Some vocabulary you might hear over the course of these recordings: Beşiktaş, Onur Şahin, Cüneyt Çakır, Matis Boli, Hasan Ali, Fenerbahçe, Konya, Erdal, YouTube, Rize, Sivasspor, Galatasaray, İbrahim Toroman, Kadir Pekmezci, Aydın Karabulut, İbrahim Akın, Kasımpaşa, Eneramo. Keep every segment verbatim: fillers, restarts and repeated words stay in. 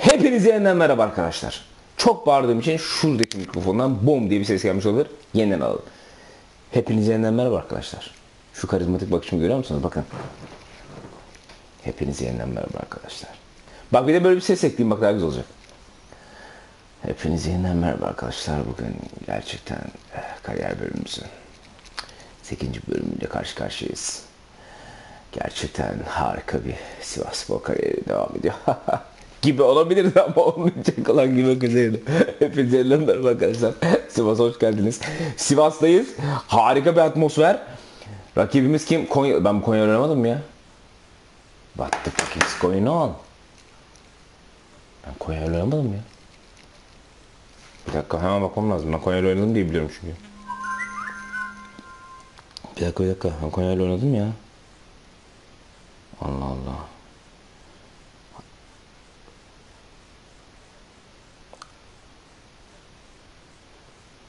Hepinize yeniden merhaba arkadaşlar. Çok bağırdığım için şuradaki mikrofondan bom diye bir ses gelmiş olabilir. Yeniden alalım. Hepinize yeniden merhaba arkadaşlar. Şu karizmatik bakışımı görüyor musunuz? Bakın. Hepinize yeniden merhaba arkadaşlar. Bak bir de böyle bir ses ekleyeyim, bak daha güzel olacak. Hepinize yeniden merhaba arkadaşlar. Bugün gerçekten kariyer bölümümüzün sekizinci bölümünde karşı karşıyayız. Gerçekten harika bir Sivasspor kariyeri devam ediyor. gibi olabilirdi ama olmayacak olan gibi güzel. Hepinize yeniden merhaba arkadaşlar. Sivas'a hoş geldiniz. Sivas'tayız. Harika bir atmosfer. Rakibimiz kim? Konya. Ben Konya'yı oynamadım ya. What the fuck is going on? Ben Konya'yı oynamadım ya. Bir dakika, hemen bakmam lazım. Ben Konya'yı oynadım diye biliyorum çünkü. Bir dakika bir dakika. Ben Konya'yı oynadım ya. Allah Allah.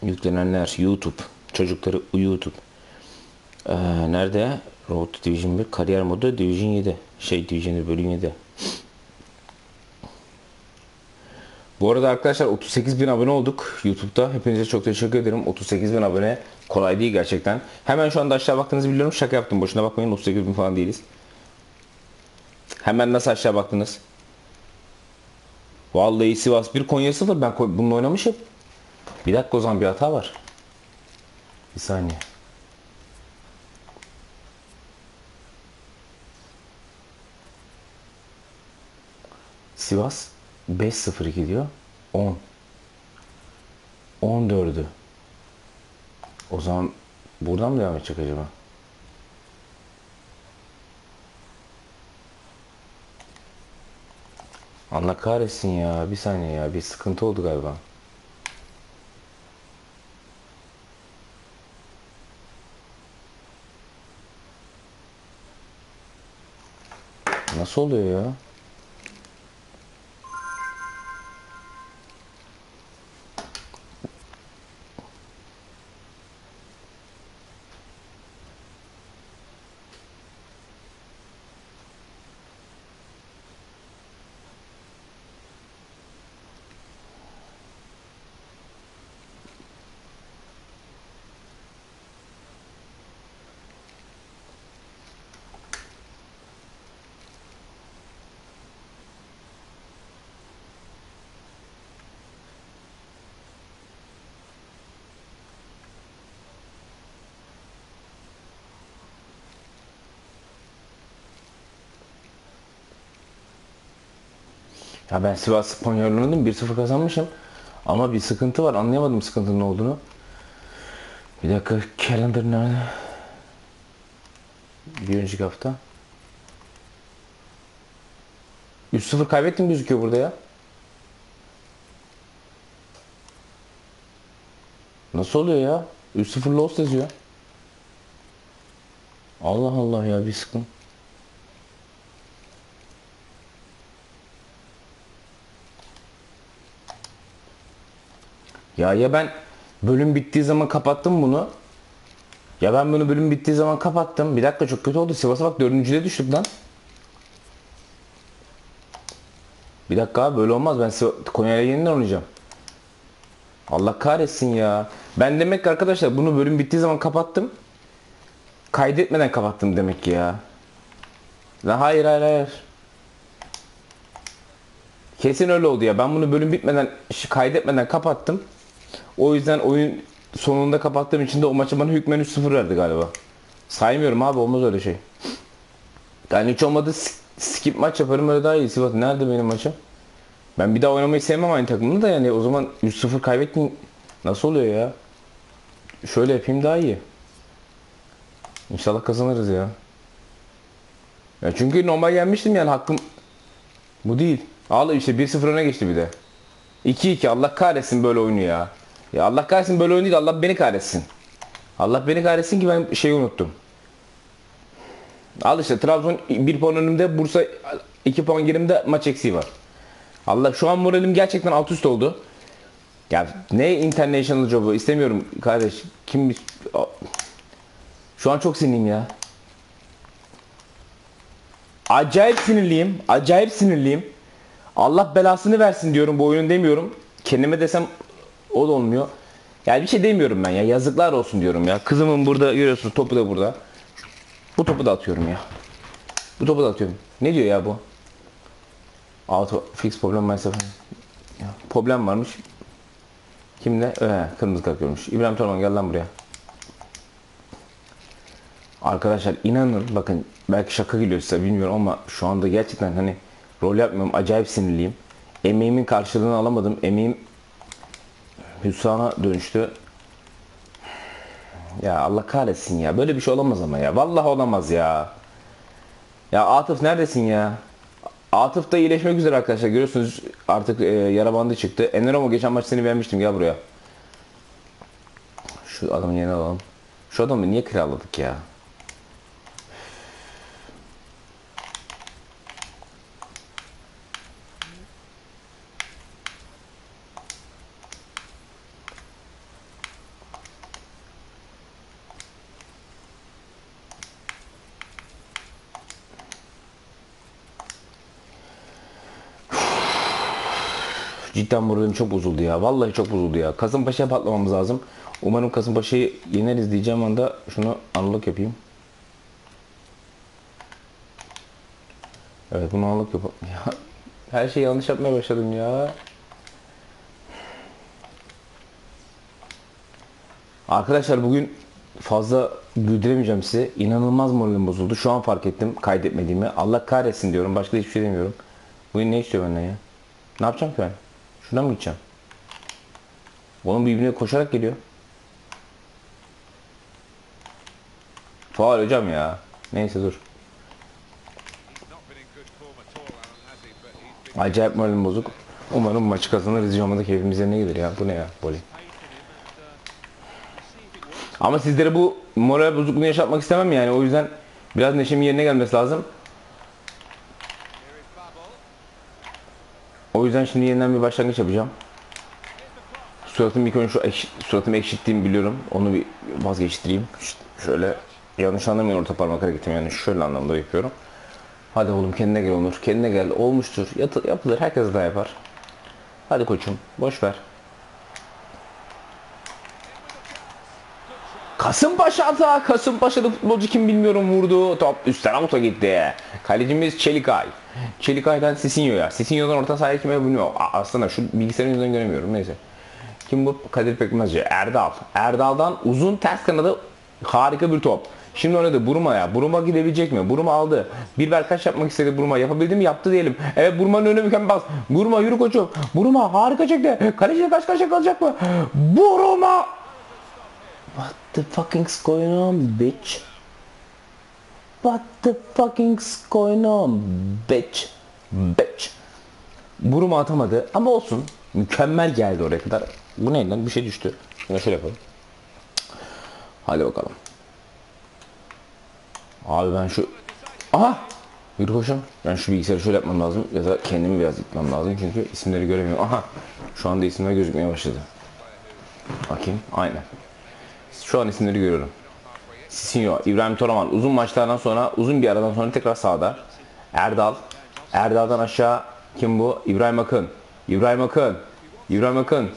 Yüklenenler YouTube. Çocukları YouTube. Ee, nerede? Road to Division bir. Kariyer modu Division yedi. Şey Division bir bölüm yedi. Bu arada arkadaşlar otuz sekiz bin abone olduk YouTube'da. Hepinize çok teşekkür ederim. otuz sekiz bin abone kolay değil gerçekten. Hemen şu anda aşağı baktığınızı biliyorum. Şaka yaptım. Boşuna bakmayın. otuz sekiz bin falan değiliz. Hemen nasıl aşağı baktınız? Vallahi Sivas bir Konya sıfır. Ben bununla oynamışım. Bir dakika, o zaman bir hata var. Bir saniye. Sivas beş sıfır gidiyor. on. on dördü. O zaman buradan mı devam edecek acaba? Allah kahretsin ya. Bir saniye ya. Bir sıkıntı oldu galiba. Nasıl oluyor ya? Ya ben Sivasspor oynadım, bir sıfır kazanmışım ama bir sıkıntı var, anlayamadım sıkıntının ne olduğunu. Bir dakika, calendar nerede? Bir önceki hafta üç sıfır kaybettim gözüküyor burada ya. Nasıl oluyor ya? üç sıfır loss yazıyor. Allah Allah ya, bir sıkıntı. Ya ya ben bölüm bittiği zaman kapattım bunu. Ya ben bunu bölüm bittiği zaman kapattım. Bir dakika, çok kötü oldu. Sivas'a bak, dördüncüde düştük lan. Bir dakika abi, böyle olmaz. Ben Konya'ya yeniden oynayacağım. Allah kahretsin ya. Ben demek ki arkadaşlar bunu bölüm bittiği zaman kapattım. Kaydetmeden kapattım demek ki ya. Lan hayır hayır hayır. Kesin öyle oldu ya. Ben bunu bölüm bitmeden, kaydetmeden kapattım. O yüzden oyun sonunda kapattığım için de o maçı bana hükmen üç sıfır verdi galiba. Saymıyorum abi, olmaz öyle şey. Yani hiç olmadı skip maç yaparım, öyle daha iyi. Sivas nerede benim maçım? Ben bir daha oynamayı sevmem aynı takımda da, yani o zaman üç sıfır kaybettin. Nasıl oluyor ya? Şöyle yapayım daha iyi. İnşallah kazanırız ya. Ya çünkü normal gelmiştim yani, hakkım bu değil. Al işte, bir sıfır öne geçti bir de. iki iki, Allah kahretsin böyle oyunu ya. Ya Allah kahretsin böyle oyunu değil, Allah beni kahretsin. Allah beni kahretsin ki ben şeyi unuttum. Al işte, Trabzon bir puan önümde, Bursa iki puan gerimde, maç eksiği var. Allah, şu an moralim gerçekten alt üst oldu. Ya ne international job'u istemiyorum kardeş. Kim şu an çok sinirliyim ya. Acayip sinirliyim, acayip sinirliyim. Allah belasını versin diyorum bu oyunun demiyorum. Kendime desem o da olmuyor. Yani bir şey demiyorum ben ya. Yazıklar olsun diyorum ya. Kızımın burada görüyorsunuz, topu da burada. Bu topu da atıyorum ya. Bu topu da atıyorum. Ne diyor ya bu? Auto fix problem maalesef. Problem varmış. Kimle? Ee, kırmızı kart görmüş. İbrahim Toroman gel lan buraya. Arkadaşlar inanın bakın, belki şaka geliyor size bilmiyorum ama şu anda gerçekten hani rol yapmıyorum, acayip sinirliyim. Emeğimin karşılığını alamadım. Emeğim hüsrana dönüştü. Ya Allah kahretsin ya. Böyle bir şey olamaz ama ya. Vallahi olamaz ya. Ya Atıf neredesin ya? Atıf da iyileşmek üzere arkadaşlar. Görüyorsunuz artık e, yara bandı çıktı. Eneramo geçen maç seni beğenmiştim. Gel buraya. Şu adamı yeni alalım. Şu adamı niye kiraladık ya? Cidden moralim çok bozuldu ya. Vallahi çok bozuldu ya. Kasımpaşa'ya patlamamız lazım. Umarım Kasımpaşa'yı yeneriz diyeceğim anda şunu anlık yapayım. Evet bunu anlık yapalım. Ya, her şeyi yanlış yapmaya başladım ya. Arkadaşlar bugün fazla güldüremeyeceğim size. İnanılmaz moralim bozuldu. Şu an fark ettim kaydetmediğimi. Allah kahretsin diyorum. Başka hiçbir şey demiyorum. Bugün ne istiyor benden ya? Ne yapacağım ki ben? Şuradan mı gideceğim? Onun birbirine koşarak geliyor. Faul hocam ya. Neyse dur. Acayip moralim bozuk. Umarım maçı kazanırız. Rize keyfimiz yerine gelir ya. Bu ne ya? Boli. Ama sizlere bu moral bozukluğunu yaşatmak istemem yani. O yüzden biraz neşemin yerine gelmesi lazım. O yüzden şimdi yeniden bir başlangıç yapacağım. Suratım ilk önce şu ekşi, suratımı ekşittiğimi biliyorum. Onu bir vazgeçtireyim. Şşt, şöyle yanlış anlamayın, orta parmak hareketim yani şöyle anlamda yapıyorum. Hadi oğlum kendine gel Onur. Kendine gel. Olmuştur. Yatı, yapılır. Herkes daha yapar. Hadi koçum. Boş ver. Kasımpaşa hata. Kasımpaşa'da futbolcu kim bilmiyorum vurdu. Top üstten avuta gitti. Kalecimiz Çelikay. Çelikay'dan Sisinyo ya. Sisinyo'dan orta sahaya kime bilmiyorum. Aslında şu bilgisayarın yüzünden göremiyorum. Neyse. Kim bu? Kadir Pekmezci. Erdal. Erdal'dan uzun ters kanada harika bir top. Şimdi oynadı Buruma ya. Buruma gidebilecek mi? Buruma aldı. Bir berkaç yapmak istedi Buruma. Yapabildi mi? Yaptı diyelim. Evet Buruma'nın önüne mükemmel bas. Buruma yürü koçum. Buruma harika çekti. Kaleciyle kaç karşıya kalacak mı? Buruma! What the fucking's going on, bitch? What the fucking's going on, bitch? Bitch. Buruma atamadı ama olsun. Mükemmel geldi oraya kadar. Bu ne lan? Bir şey düştü. Şuna şöyle yapalım. Hadi bakalım. Abi ben şu... Aha! Yürü koşalım. Ben şu bilgisayarı şöyle yapmam lazım. Ya da kendimi biraz gitmem lazım. Çünkü isimleri göremiyorum. Aha! Şu anda isimler gözükmeye başladı. Bakayım. Aynen. Şu an isimleri görüyorum. Sisinyo, İbrahim Toroman uzun maçlardan sonra, uzun bir aradan sonra tekrar sağda. Erdal. Erdal'dan aşağı kim bu? İbrahim Akın. İbrahim Akın. İbrahim Akın.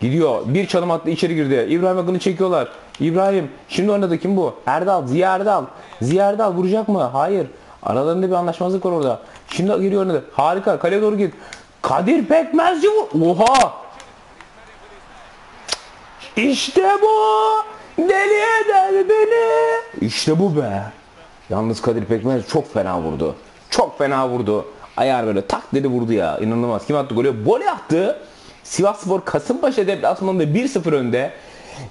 Gidiyor. Bir çalım attı, içeri girdi. İbrahim Akın'ı çekiyorlar. İbrahim. Şimdi oynadı kim bu? Erdal. Ziya Erdal. Ziya Erdal vuracak mı? Hayır. Aralarında bir anlaşmazlık var orada. Şimdi giriyor oynadı. Harika. Kaleye doğru git. Kadir Pekmezci vur. Oha. İşte bu. Deli eder beni. İşte bu be. Yalnız Kadir Pekmez çok fena vurdu. Çok fena vurdu. Ayar böyle tak dedi vurdu ya. İnanılmaz. Kim attı golü? Boli attı. Sivasspor Kasımpaşa deplasmanında bir sıfır önde.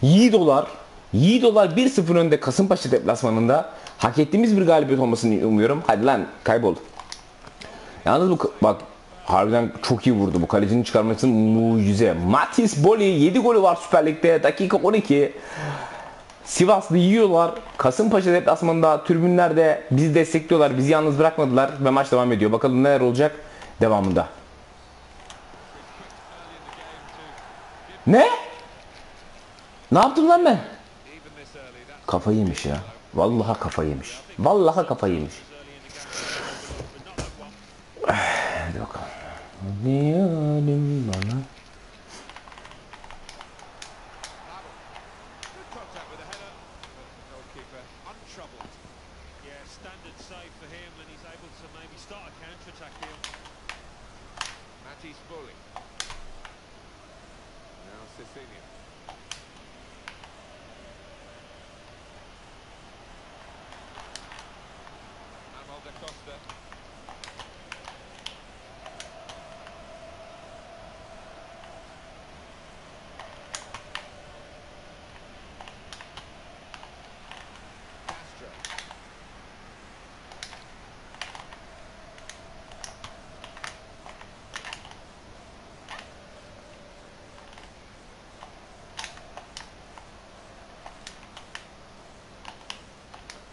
Yiğidolar. Yiğidolar bir sıfır önde Kasımpaşa deplasmanında. Hak ettiğimiz bir galibiyet olmasını umuyorum. Hadi lan kaybol. Yalnız bu bak harbiden çok iyi vurdu. Bu kalecinin çıkarması mucize. Matis Boli yedi golü var Süper Lig'de. Dakika on iki. Sivaslı yiyorlar. Kasımpaşa deplasmanında tribünlerde bizi destekliyorlar. Bizi yalnız bırakmadılar ve maç devam ediyor. Bakalım neler olacak devamında. Ne? Ne yaptım lan ben? Kafayı yemiş ya. Vallahi kafayı yemiş. Vallahi kafayı yemiş. Hadi bakalım. Diyelim bana.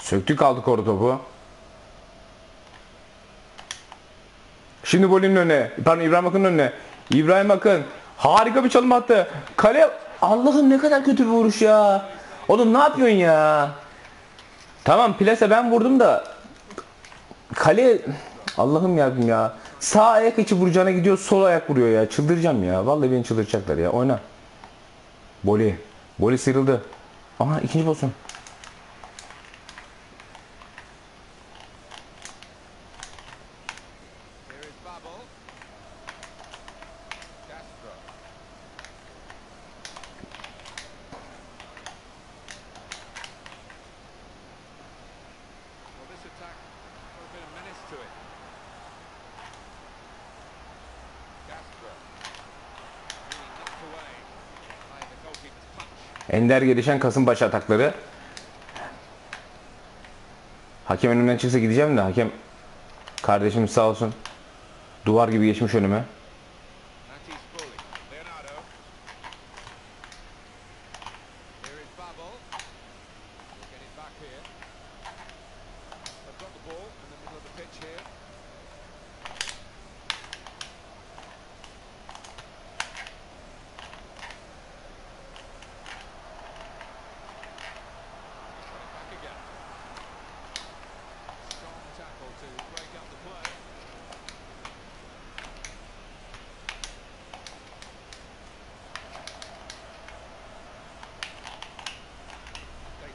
Söktük aldık orada topu. Şimdi Boli'nin önüne. Pardon, İbrahim Akın'ın önüne. İbrahim Akın. Harika bir çalım attı. Kale. Allah'ım ne kadar kötü bir vuruş ya. Oğlum ne yapıyorsun ya? Tamam plase ben vurdum da. Kale. Allah'ım yardım ya. Sağ ayak içi vuracağına gidiyor. Sol ayak vuruyor ya. Çıldıracağım ya. Vallahi beni çıldıracaklar ya. Oyna. Boli. Boli sıyrıldı. Aha ikinci pozisyon. Ender gelişen Kasımpaşa atakları. Hakem önümden çıksa gideceğim de hakem kardeşim sağ olsun duvar gibi geçmiş önüme.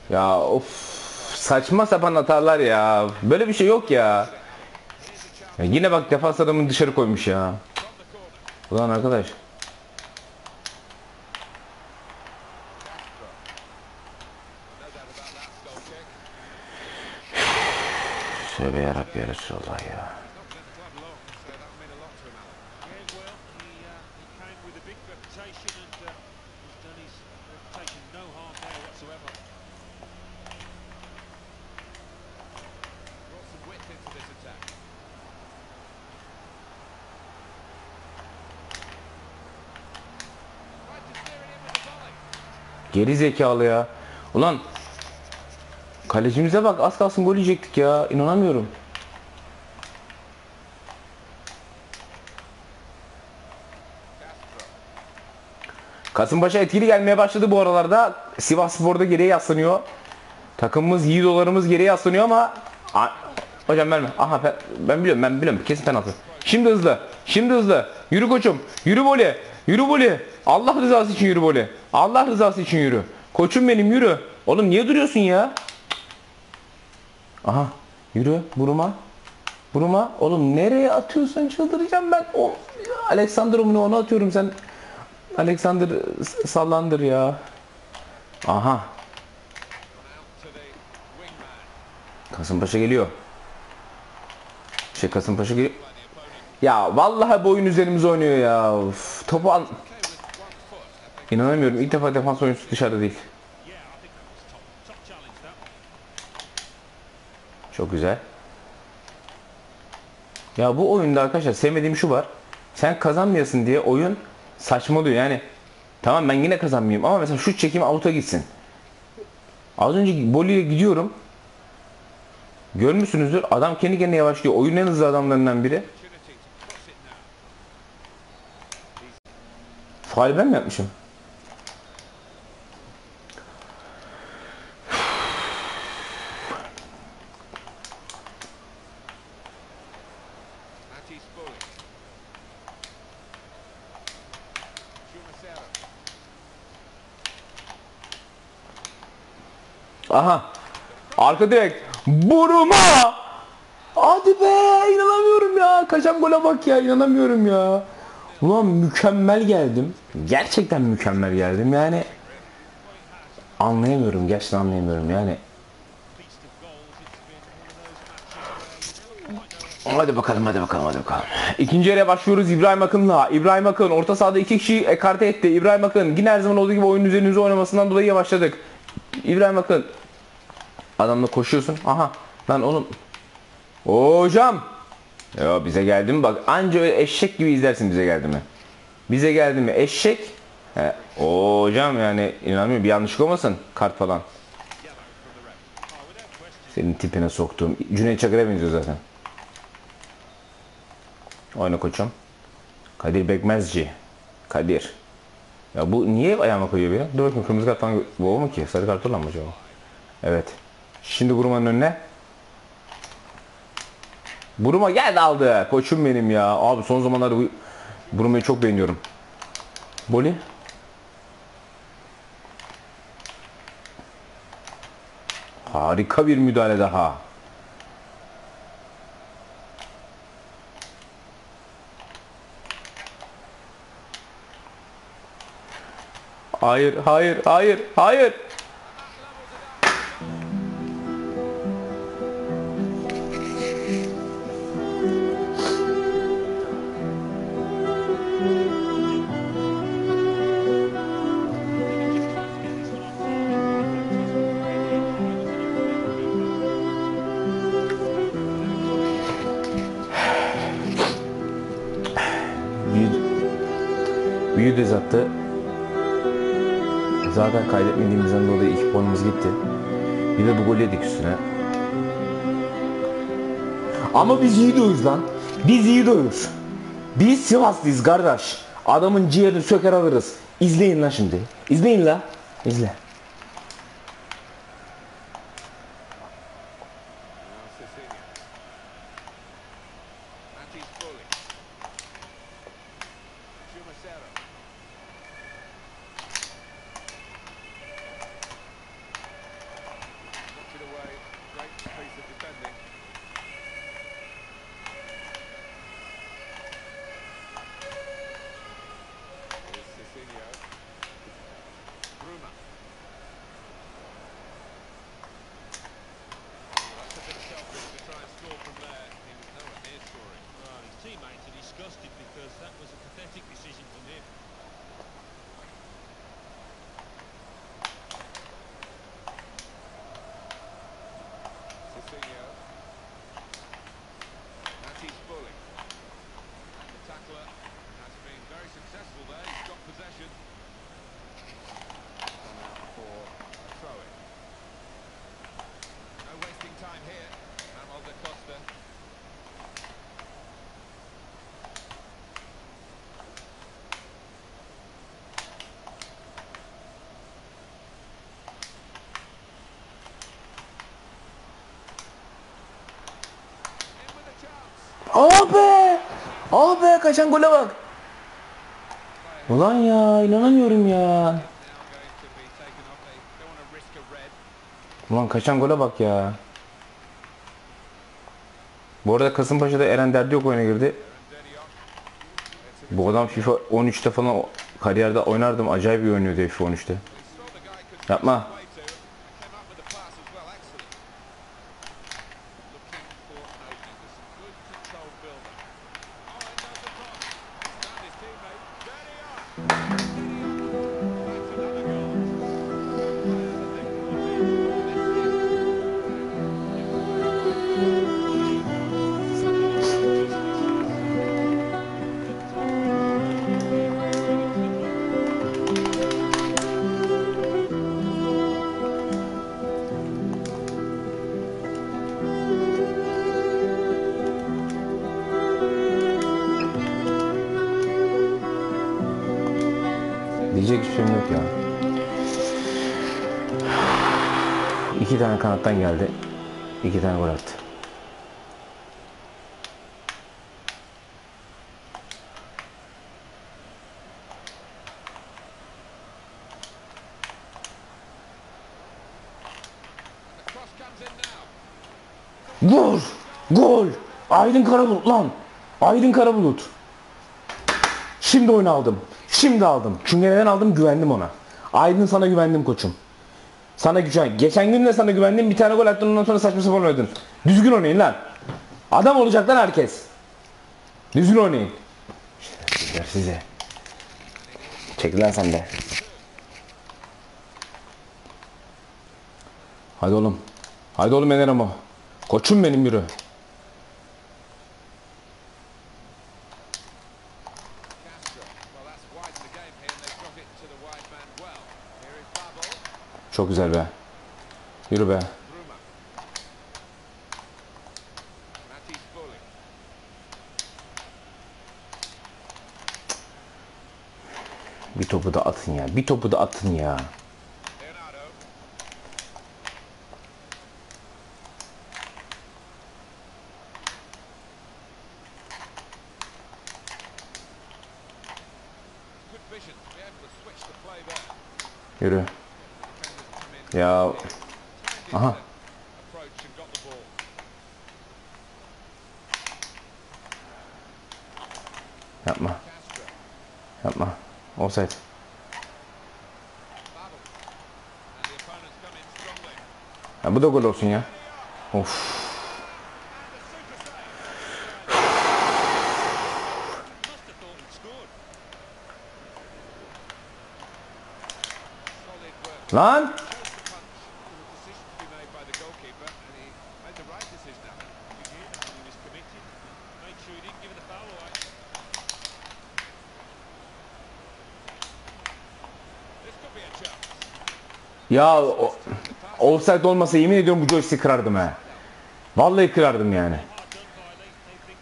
Ya of, saçma sapan atarlar ya. Böyle bir şey yok ya. Ya yine bak defans adamını dışarı koymuş ya. Ulan arkadaş. Söyle ya Rabbi ya Resulallah ya. Geri zekalı ya. Ulan kalecimize bak, az kalsın gol yiyecektik ya. İnanamıyorum. Kasımpaşa etkili gelmeye başladı bu aralarda. Sivasspor'da geriye yaslanıyor. Takımımız, yiğidolarımız geriye yaslanıyor ama A hocam verme. Aha ben biliyorum ben biliyorum. Kesin penaltı. Şimdi hızlı. Şimdi hızlı. Yürü koçum. Yürü Boli. Yürü Boli. Allah rızası için yürü Boli. Allah rızası için yürü. Koçum benim yürü. Oğlum niye duruyorsun ya? Aha. Yürü. Buruma. Buruma. Oğlum nereye atıyorsun? Çıldıracağım ben. O Alexander onu ona atıyorum sen. Alexander sallandır ya. Aha. Kasımpaşa geliyor. Şey Kasımpaşa geliyor. Ya vallahi bu oyun üzerimize oynuyor ya. Uf, topu al. İnanamıyorum. İlk defa defans oyuncusu dışarıda değil. Çok güzel. Ya bu oyunda arkadaşlar sevmediğim şu var. Sen kazanmayasın diye oyun saçmalıyor. Yani tamam ben yine kazanmayayım ama mesela şu çekim out'a gitsin. Az önce Boli'ye gidiyorum. Görmüşsünüzdür. Adam kendi kendine yavaşlıyor. Oyunun en hızlı adamlarından biri. Faul ben mi yapmışım? Aha. Arka direkt. Buruma. Hadi be, inanamıyorum ya. Kaçan gole bak ya, inanamıyorum ya. Ulan mükemmel geldim. Gerçekten mükemmel geldim yani. Anlayamıyorum, gerçekten anlayamıyorum yani. Hadi bakalım, hadi bakalım, hadi bakalım. İkinci yere başlıyoruz İbrahim Akın'la. İbrahim Akın orta sahada iki kişi ekarte etti. İbrahim Akın yine her zaman olduğu gibi oyunun üzerinize oynamasından dolayı yavaşladık. İbrahim Akın. Adamla koşuyorsun. Aha. Lan oğlum. Hocam. Ya bize geldi mi? Bak anca öyle eşek gibi izlersin bize geldi mi. Bize geldi mi? Eşek. He. Oo, hocam yani inanmıyorum. Bir yanlışlık olmasın. Kart falan. Senin tipine soktuğum. Cüneyt Çakır'a benziyor zaten. Oyna koçum. Kadir Pekmezci. Kadir. Ya bu niye ayağıma koyuyor beni? Dur bakayım, kırmızı kart falan bu mu ki? Sarı kart olan mı acaba? Evet. Şimdi Buruma'nın önüne. Buruma geldi, aldı. Koçum benim ya. Abi son zamanlarda bu Buruma'yı çok beğeniyorum. Boli. Harika bir müdahale daha. Hayır, hayır, hayır, hayır. Büyü de zaten. Zaten kaydetmediğimizden dolayı iki puanımız gitti. Bir de bu gol yedik üstüne. Ama biz iyi doyuz lan. Biz iyi doyuz. Biz Sivaslıyız kardeş. Adamın ciğerini söker alırız. İzleyin lan şimdi. İzleyin lan. İzle. Abi! Abi kaçan gole bak. Ulan ya, inanamıyorum ya. Ulan kaçan gole bak ya. Bu arada Kasımpaşa'da Eren derdi yok oyuna girdi. Bu adam FIFA on üçte falan kariyerde oynardım. Acayip bir oynuyordu FIFA on üçte. Yapma. Diyecek hiçbir şeyim yok ya. İki tane kanattan geldi. İki tane gol attı. Gol! Gol! Aydın Karabulut lan! Aydın Karabulut! Şimdi oyunu aldım. Şimdi aldım. Çünkü neden aldım? Güvendim ona. Aydın, sana güvendim koçum. Sana güven. Geçen gün de sana güvendim. Bir tane gol attın, ondan sonra saçma sapan oynadın. Düzgün oynayın lan. Adam olacak lan herkes. Düzgün oynayın. İşte size. Çekil lan sen de. Hadi oğlum. Hadi oğlum Eneramo. Koçum benim, yürü. Çok güzel be. Yürü be. Bir topu da atın ya. Bir topu da atın ya. Yürü. Ya. Aha. Yapma. Yapma. Offside. Ya bu da gol olsun ya. Of. Lan. Ya o, offside olmasa yemin ediyorum bu joystick'i kırardım he. Vallahi kırardım yani.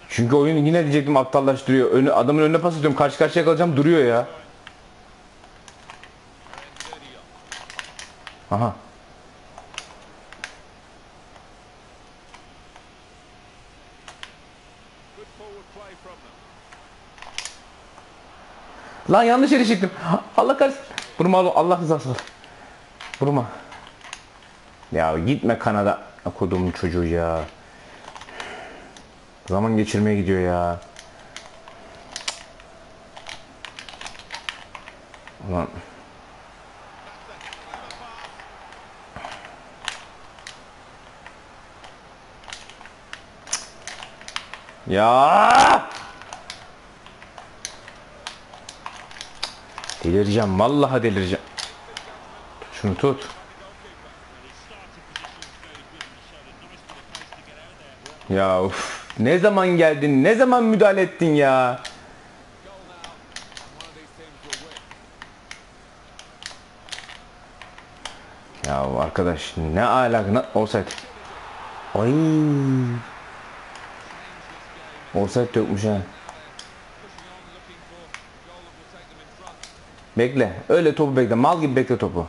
Çünkü oyun yine diyecektim aptallaştırıyor. Önü, adamın önüne pas atıyorum, karşı karşıya kalacağım, duruyor ya. Aha. Lan yanlış yere çektim. Allah kahretsin. Vurma oğlum, Allah rızası olsun. Vurma. Ya gitme Kanada. Kodumun çocuğu ya. Zaman geçirmeye gidiyor ya. Ulan. Ya! Delireceğim, vallahi delireceğim. Şunu tut. Ya uf, ne zaman geldin? Ne zaman müdahale ettin ya? Ya arkadaş ne alaka? Offside. Ay. Offside dökmüş ha. Bekle. Öyle topu bekle. Mal gibi bekle topu.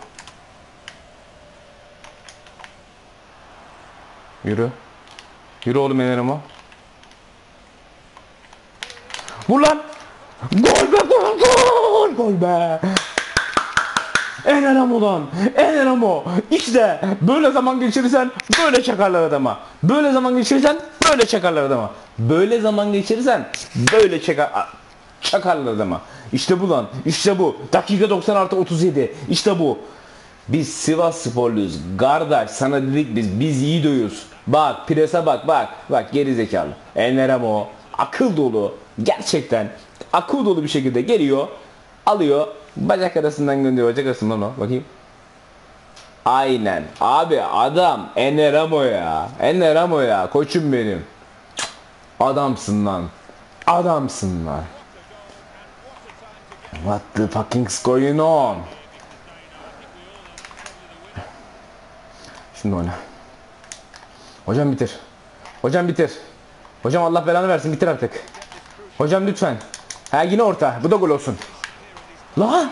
Yürü. Yürü oğlum Eneramo. Vur lan. Gol be, gol gol. Gol be. Eneramo lan. Eneramo. İşte böyle zaman geçirirsen böyle çakarlar adama. Böyle zaman geçirirsen böyle çakarlar adama. Böyle zaman geçirirsen böyle çakar... Çakarlar adama. İşte bu lan. İşte bu. Dakika doksan artı otuz yedi. İşte bu. Biz Sivassporluyuz. Kardeş sana dedik biz. Biz iyi dövüyoruz. Bak prese bak bak. Bak gerizekalı. Eneramo. Akıl dolu. Gerçekten. Akıl dolu bir şekilde geliyor. Alıyor. Bacak arasından gönderiyor. Bacak arasından o. Bakayım. Aynen. Abi adam. Eneramo ya. Eneramo ya. Koçum benim. Adamsın lan. Adamsın lan. What the fucking's going on? Şimdi oyna. Hocam bitir. Hocam bitir. Hocam Allah belanı versin, bitir artık. Hocam lütfen. Ha yine orta. Bu da gol olsun. Lan!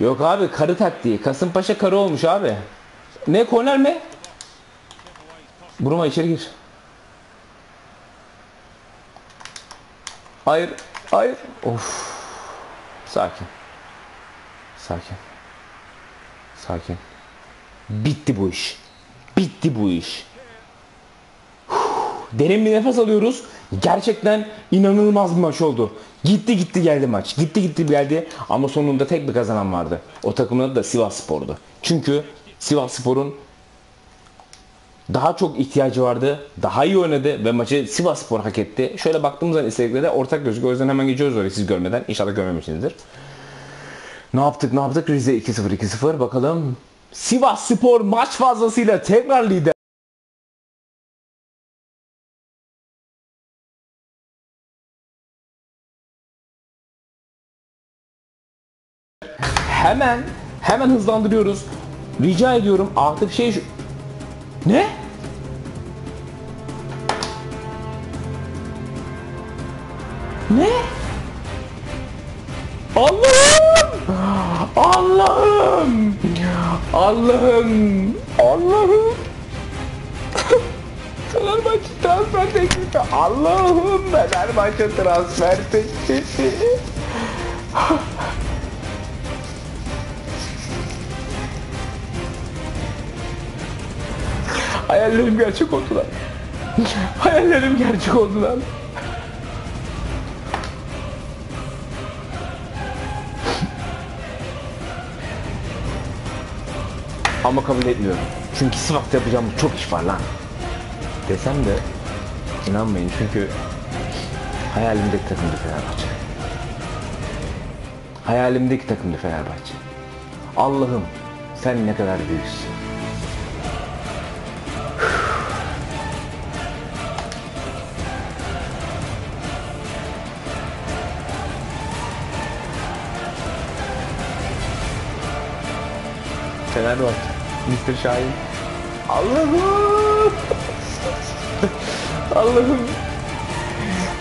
Yok abi, karı taktiği. Kasımpaşa karı olmuş abi. Ne, korner mi? Buruma içeri gir. Hayır, hayır. Of. Sakin. Sakin. Sakin. Bitti bu iş. bitti bu iş. Derin bir nefes alıyoruz. Gerçekten inanılmaz bir maç oldu. Gitti gitti geldi maç. Gitti gitti geldi ama sonunda tek bir kazanan vardı. O takımın adı da Sivasspor'du. Çünkü Sivasspor'un daha çok ihtiyacı vardı. Daha iyi oynadı ve maçı Sivasspor hak etti. Şöyle baktığımız zaman istediklerde ortak gözüküyor. O yüzden hemen geçiyoruz oraya siz görmeden. İnşallah görmemişsinizdir. Ne yaptık ne yaptık? Rize iki sıfır iki sıfır. Bakalım. Sivasspor maç fazlasıyla tekrar lider. Hemen, hemen hızlandırıyoruz. Rica ediyorum artık şey şu... Ne? Ne? Allah'ım! Allah'ım! Allah'ım! Allah'ım! Fenerbahçe transfer teklifi! Allah'ım! Fenerbahçe transfer teklifi! Hayallerim gerçek oldular. Hayallerim gerçek oldular. Ama kabul etmiyorum. Çünkü Sivas'ta yapacağım çok iş var lan. Desem de inanmayın çünkü hayalimdeki takımdı Fenerbahçe. Hayalimdeki takımdı Fenerbahçe. Allah'ım sen ne kadar büyüksün. Fenerbahçe, mister Şahin. Allah'ım! Allah'ım!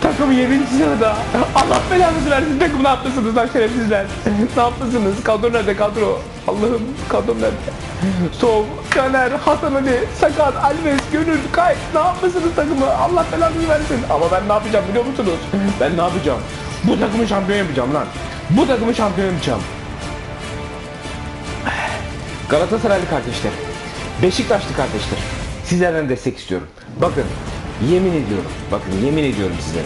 Takım yedinci sırada. Allah belanızı versin takım, ne yaptınız lan şerefsizler? Ne yaptınız? Kadro nerede kadro? Allah'ım kadro nerede? Soğuk, Caner, Hasan Ali, Sakat, Alves, Gönül, Kayıt, ne yapmışsınız takımı? Allah belanızı versin. Ama ben ne yapacağım biliyor musunuz? Ben ne yapacağım? Bu takımı şampiyon yapacağım lan. Bu takımı şampiyon yapacağım. Galatasaraylı kardeşler, Beşiktaşlı kardeşler, sizlerden destek istiyorum. Bakın, yemin ediyorum, bakın yemin ediyorum sizlere.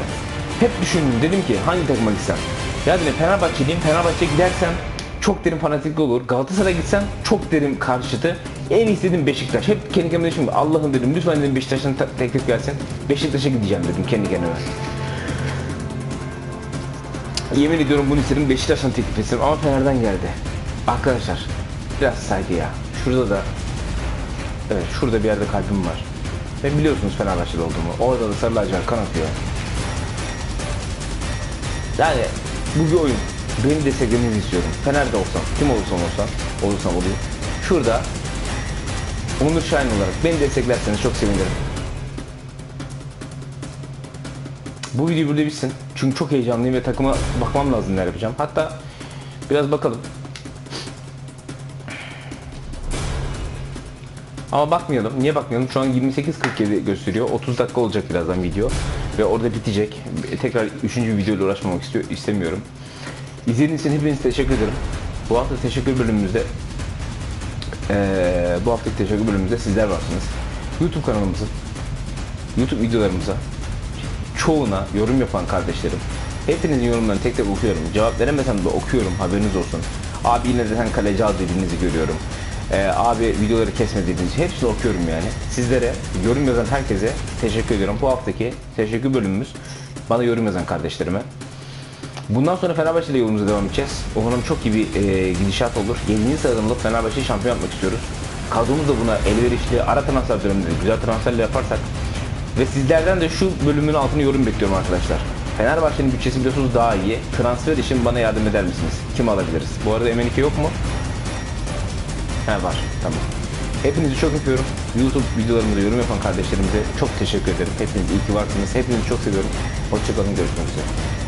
Hep düşündüm, dedim ki hangi takıma gitsem? Ya dedim Fenerbahçeliyim, Fenerbahçe'ye gidersem çok derin fanatikli olur. Galatasaray'a gitsem çok derin karşıtı. En istedim Beşiktaş. Hep kendi kendime dedim, Allah'ım dedim, lütfen dedim Beşiktaş'tan teklif gelsin. Beşiktaş'a gideceğim dedim kendi kendime. Yemin ediyorum bunu istedim, Beşiktaş'tan teklif istedim ama Fener'den geldi. Arkadaşlar. Biraz saygı ya. Şurada da, evet şurada bir yerde kalbim var. Ve biliyorsunuz Fenerbahçe'de olduğumu. Orada da sarı lacivert kan akıyor. Yani bu bir oyun. Beni desteklemenizi istiyorum. Fener'de olsam, kim olursam olsam, olursam olayım. Şurada Onur Şahin olarak beni desteklerseniz çok sevinirim. Bu video burada bitsin. Çünkü çok heyecanlıyım ve takıma bakmam lazım ne yapacağım. Hatta biraz bakalım. Ama bakmayalım. Niye bakmayalım? Şu an yirmi sekiz kırk yedi gösteriyor. otuz dakika olacak birazdan video. Ve orada bitecek. Tekrar üçüncü videoyla uğraşmamak istiyor, istemiyorum. İzlediğiniz için hepinize teşekkür ederim. Bu hafta teşekkür bölümümüzde ee, bu haftaki teşekkür bölümümüzde sizler varsınız. YouTube kanalımızın, YouTube videolarımıza çoğuna yorum yapan kardeşlerim. Hepinizin yorumlarını tek tek okuyorum. Cevap veremesem de okuyorum. Haberiniz olsun. Abi yine de sen kaleci al dediğinizi görüyorum. Ee, abi videoları kesmediğiniz için hepsini okuyorum yani. Sizlere, yorum yazan herkese teşekkür ediyorum. Bu haftaki teşekkür bölümümüz bana yorum yazan kardeşlerime. Bundan sonra Fenerbahçe ile yolumuza devam edeceğiz. Umarım çok iyi bir e, gidişat olur. yedinci sıradan alıp Fenerbahçe'yi şampiyon yapmak istiyoruz. Kadromuz da buna elverişli, ara transfer döneminde güzel transferle yaparsak. Ve sizlerden de şu bölümün altına yorum bekliyorum arkadaşlar. Fenerbahçe'nin bütçesi biliyorsunuz daha iyi. Transfer için bana yardım eder misiniz? Kim alabiliriz? Bu arada M iki yok mu? Ha, var. Tamam. Hepinizi çok öpüyorum. YouTube videolarımıza yorum yapan kardeşlerimize çok teşekkür ederim. Hepiniz iyi ki varsınız. Hepinizi çok seviyorum. Hoşçakalın. Görüşmek üzere.